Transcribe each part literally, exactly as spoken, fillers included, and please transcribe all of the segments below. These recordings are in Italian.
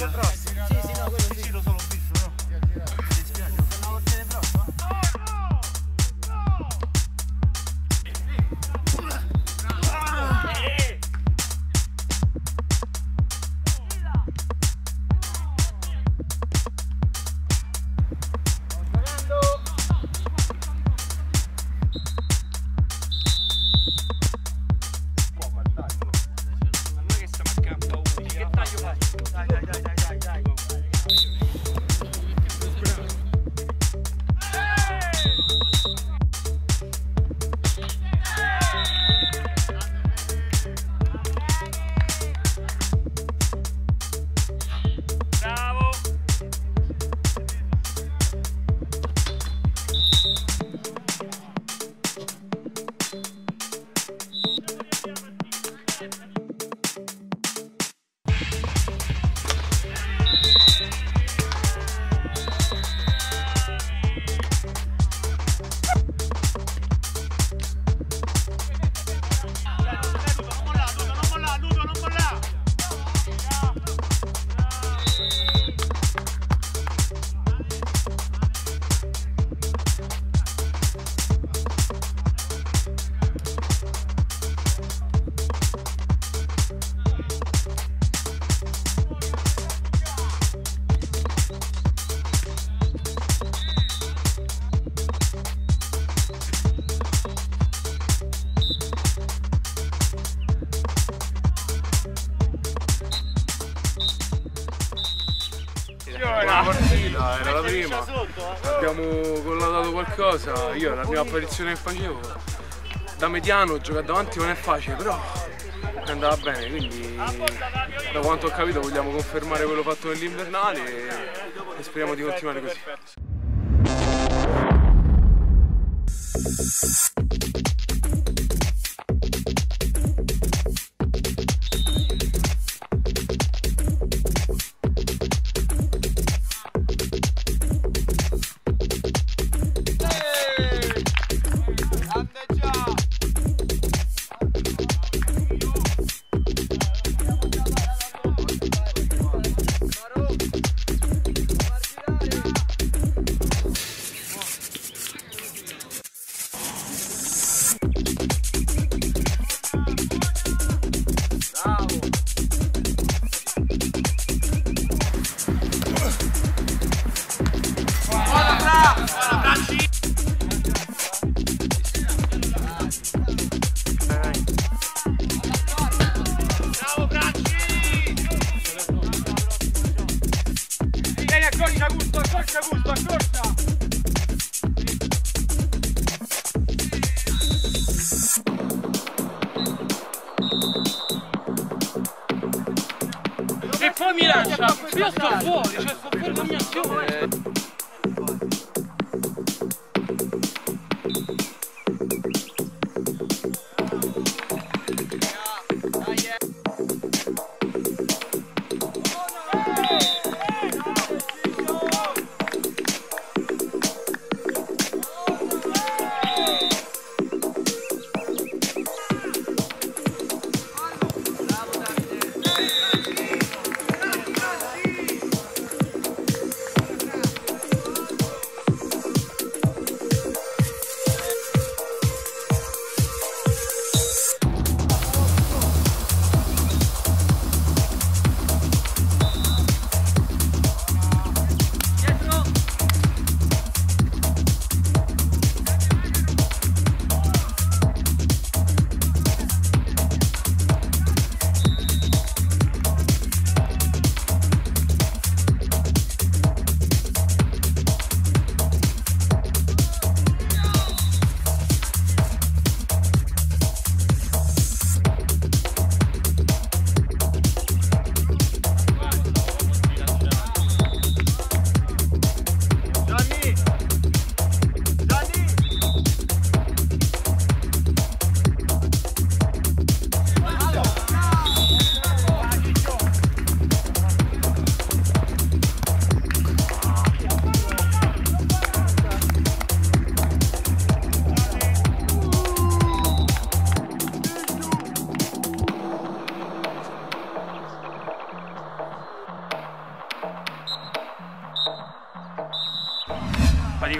Sì, sì, no, quello sì. Sì, lo sono visto, no? Mi dispiace, sono una corte di prova. Partita, era la prima, abbiamo collaudato qualcosa, io la prima apparizione che facevo, da mediano giocare davanti non è facile, però andava bene, quindi da quanto ho capito vogliamo confermare quello fatto nell'invernale e, e speriamo di continuare così. E poi mi lascia, io sto fuori, cioè sto fuori con mia azione.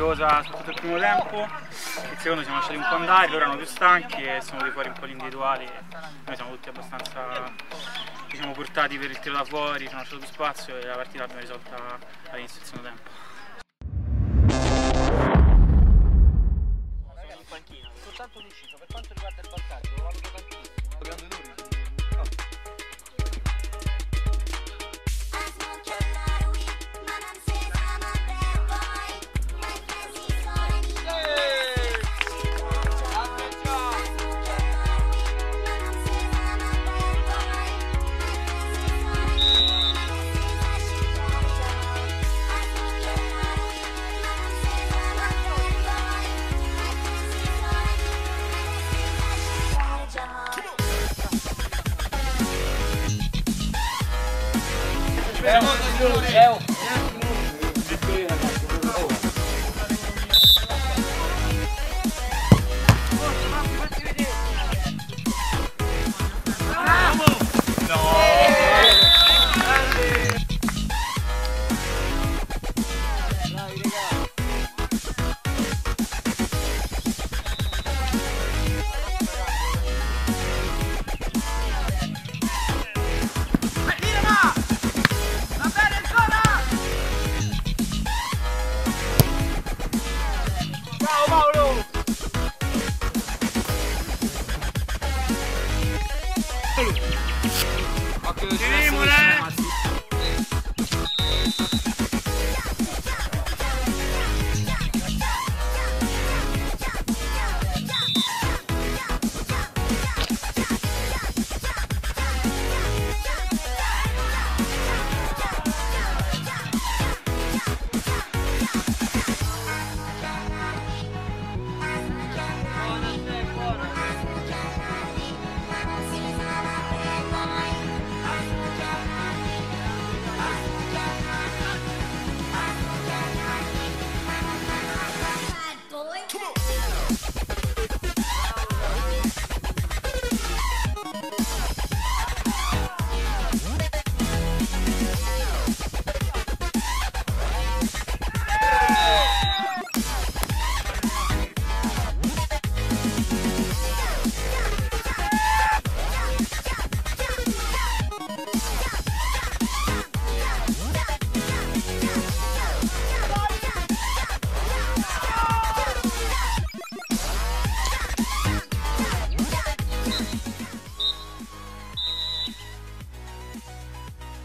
faticosa soprattutto il primo tempo, il secondo siamo lasciati un po' andare, loro erano più stanchi e sono venuti fuori un po' l'individuale, noi siamo tutti abbastanza diciamo, portati per il tiro da fuori, ci hanno lasciato più spazio e la partita l'abbiamo risolta all'inizio del secondo tempo. Sono in panchina, soltanto un inciso, per quanto riguarda il vantaggio, lo valuto tantissimo, grande duro. Ciao.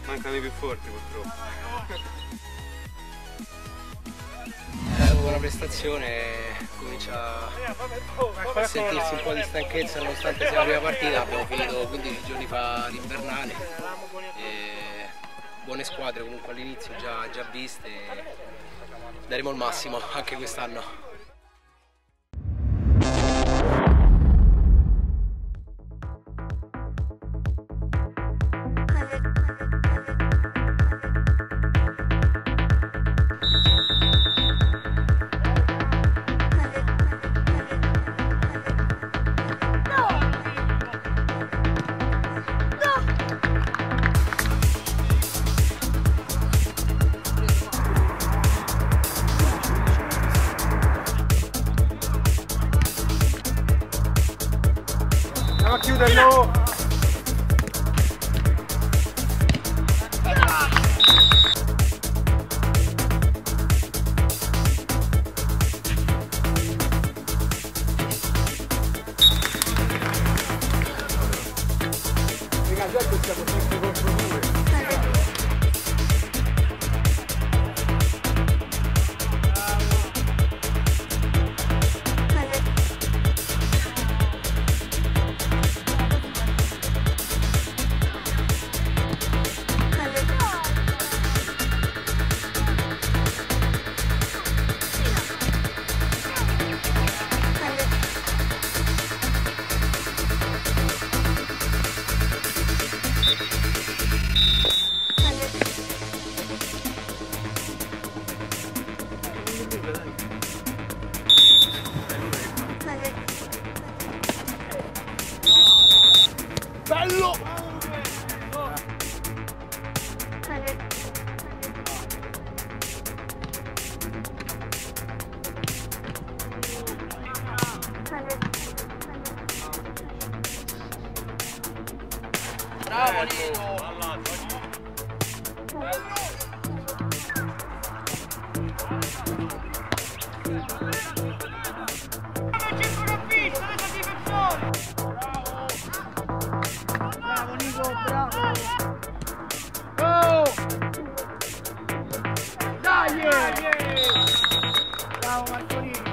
Mancano i più forti purtroppo. Dopo una prestazione comincia a sentirsi un po' di stanchezza nonostante sia la prima partita, abbiamo finito quindici giorni fa l'invernale. Buone squadre comunque all'inizio già, già viste, daremo il massimo anche quest'anno. Andiamo a chiuderlo! Ragazzi, siamo tutti contro due! Bello! Bello! Bravo, Nino. Hanno circa una pista della difensore. Bravo. Bravo, Nico, bravo. Oh! Dai! Yeah, yeah. Bravo, Marcolini.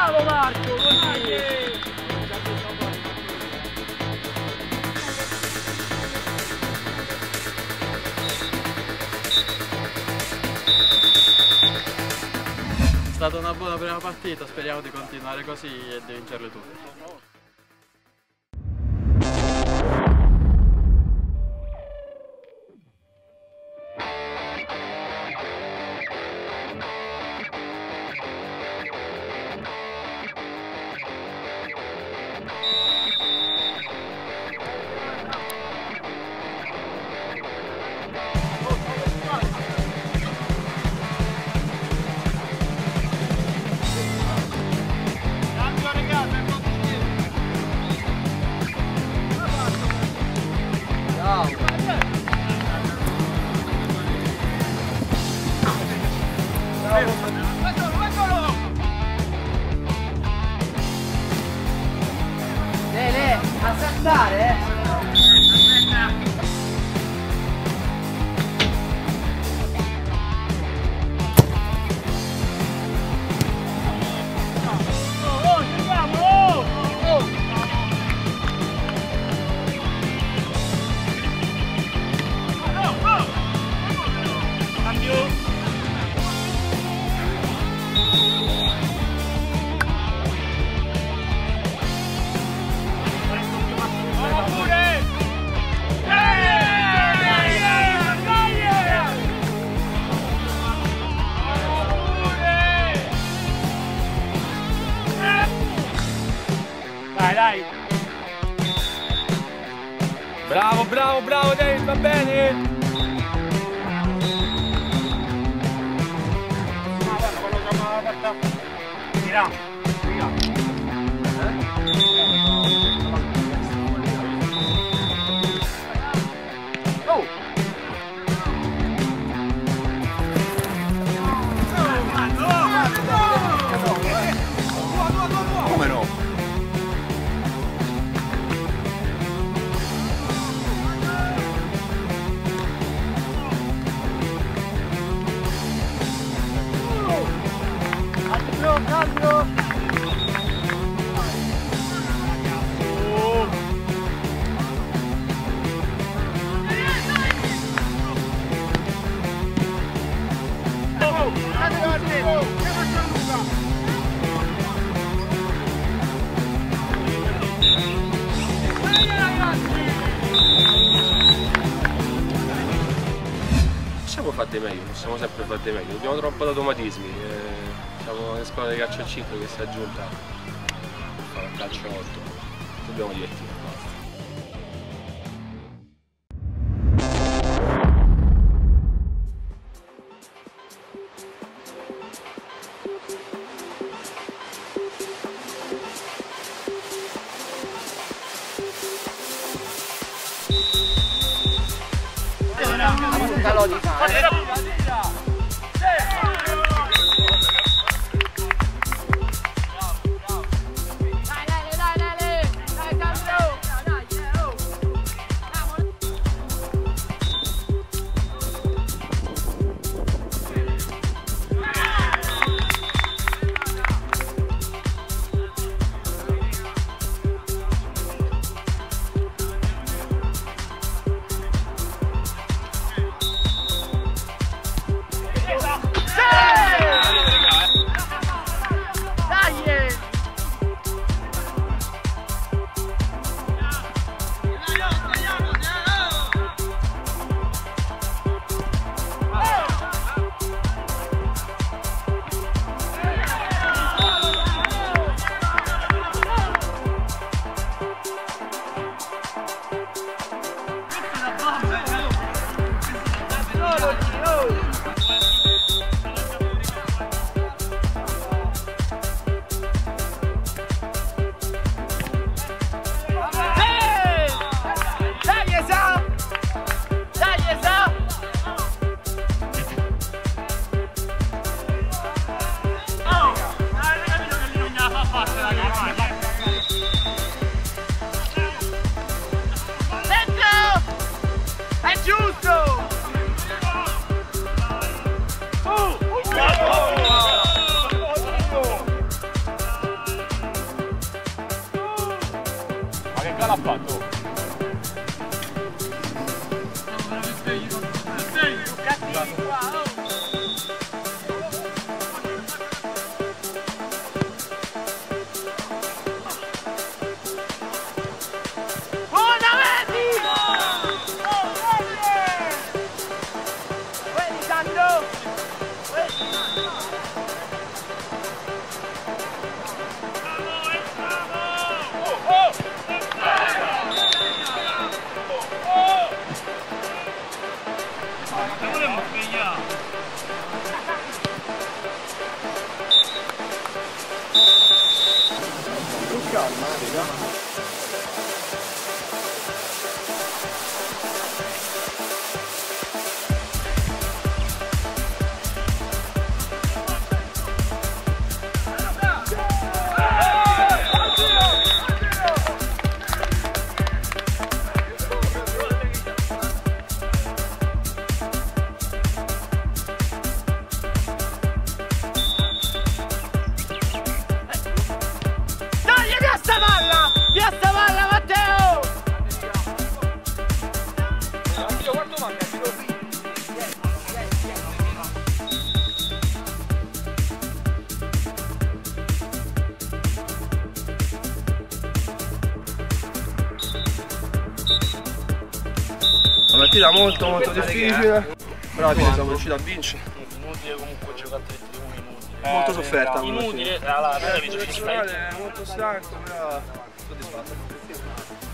Bravo Marco, dai! È stata una buona prima partita, speriamo di continuare così e di vincerle tutte. Saltare, oh, andiamo, oh, oh, oh. Oh, oh. Cambio. Dai. Bravo, bravo, bravo David, va bene! Ma guarda, quello che ha fatto... Tira, tira. Oh! Cambio. Siamo fatti meglio, siamo sempre fatti meglio, abbiamo troppo automatismi. Eh... Siamo una squadra di calcio a cinque che si è aggiunta a calcio a otto, dobbiamo divertirci. Calapato. Una partita molto molto difficile, però alla fine siamo riusciti a vincere. Inutile comunque giocare tre uno inutile. Molto sofferta. Inutile, la rete è molto stanco, però soddisfatto.